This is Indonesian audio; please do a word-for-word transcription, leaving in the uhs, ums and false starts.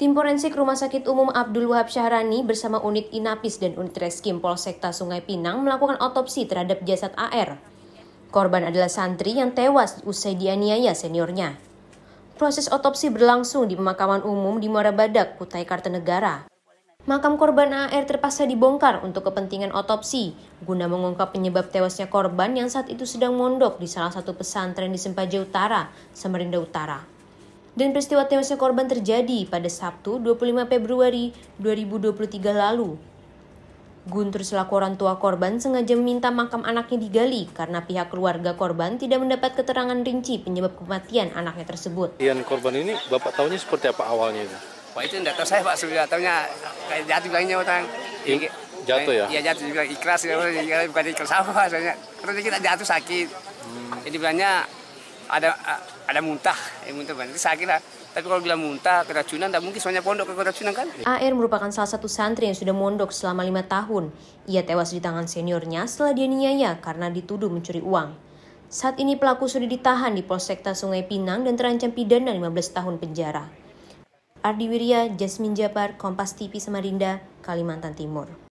Tim forensik Rumah Sakit Umum Abdul Wahab Syahranie bersama unit Inapis dan unit Reskrim Polsekta Sungai Pinang melakukan otopsi terhadap jasad A R. Korban adalah santri yang tewas usai dianiaya seniornya. Proses otopsi berlangsung di pemakaman umum di Muara Badak, Kutai Kartanegara. Makam korban A R terpaksa dibongkar untuk kepentingan otopsi, guna mengungkap penyebab tewasnya korban yang saat itu sedang mondok di salah satu pesantren di Sempaja Utara, Samarinda Utara. Dan peristiwa tewasnya korban terjadi pada Sabtu dua puluh lima Februari dua ribu dua puluh tiga lalu. Guntur selaku orang tua korban sengaja meminta makam anaknya digali karena pihak keluarga korban tidak mendapat keterangan rinci penyebab kematian anaknya tersebut. Yang korban ini bapak tahunya seperti apa awalnya itu? Pak itu tidak tahu saya pak, sudah tahunya kayak jatuh bilangnya orang. I, jatuh ya? Iya jatuh juga ikhlas, bukan ikhlas apa soalnya. Terus kita jatuh sakit, hmm. Jadi bilangnya ada ada muntah, eh, muntah banget. Sakit lah. Tapi kalau bilang muntah, keracunan, tak mungkin soalnya pondok ke keracunan kan? A R merupakan salah satu santri yang sudah mondok selama lima tahun. Ia tewas di tangan seniornya setelah dianiaya karena dituduh mencuri uang. Saat ini pelaku sudah ditahan di Polsekta Sungai Pinang dan terancam pidana lima belas tahun penjara. Ardi Wirya, Jasmine Jabar, Kompas T V Samarinda, Kalimantan Timur.